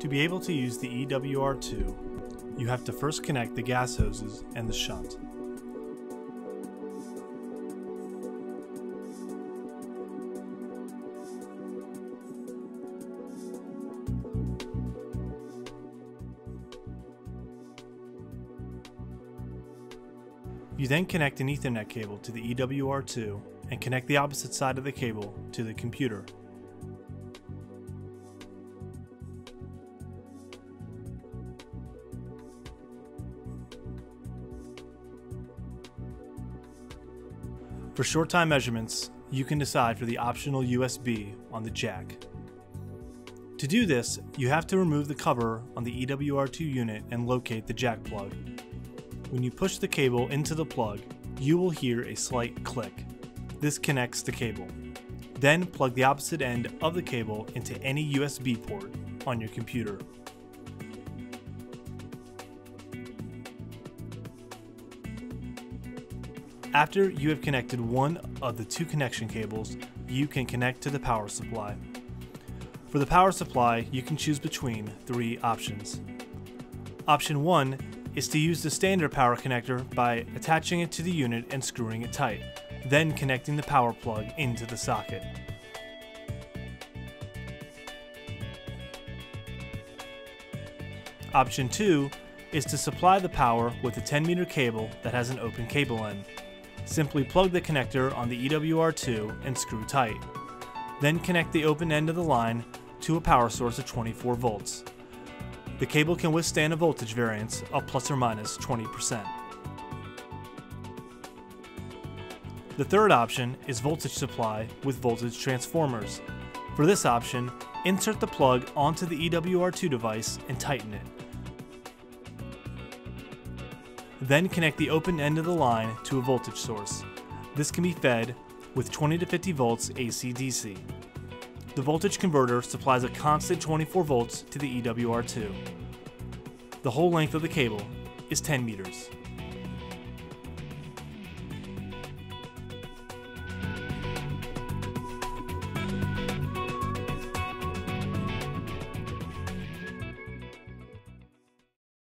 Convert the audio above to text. To be able to use the EWR2, you have to first connect the gas hoses and the shunt. You then connect an Ethernet cable to the EWR2 and connect the opposite side of the cable to the computer. For short time measurements, you can decide for the optional USB on the jack. To do this, you have to remove the cover on the EWR2 unit and locate the jack plug. When you push the cable into the plug, you will hear a slight click. This connects the cable. Then plug the opposite end of the cable into any USB port on your computer. After you have connected one of the two connection cables, you can connect to the power supply. For the power supply, you can choose between three options. Option 1 is to use the standard power connector by attaching it to the unit and screwing it tight, then connecting the power plug into the socket. Option 2 is to supply the power with a 10-meter cable that has an open cable end. Simply plug the connector on the EWR2 and screw tight. Then connect the open end of the line to a power source of 24 volts. The cable can withstand a voltage variance of plus or minus 20%. The third option is voltage supply with voltage transformers. For this option, insert the plug onto the EWR2 device and tighten it. Then connect the open end of the line to a voltage source. This can be fed with 20 to 50 volts AC/DC. The voltage converter supplies a constant 24 volts to the EWR2. The whole length of the cable is 10 meters.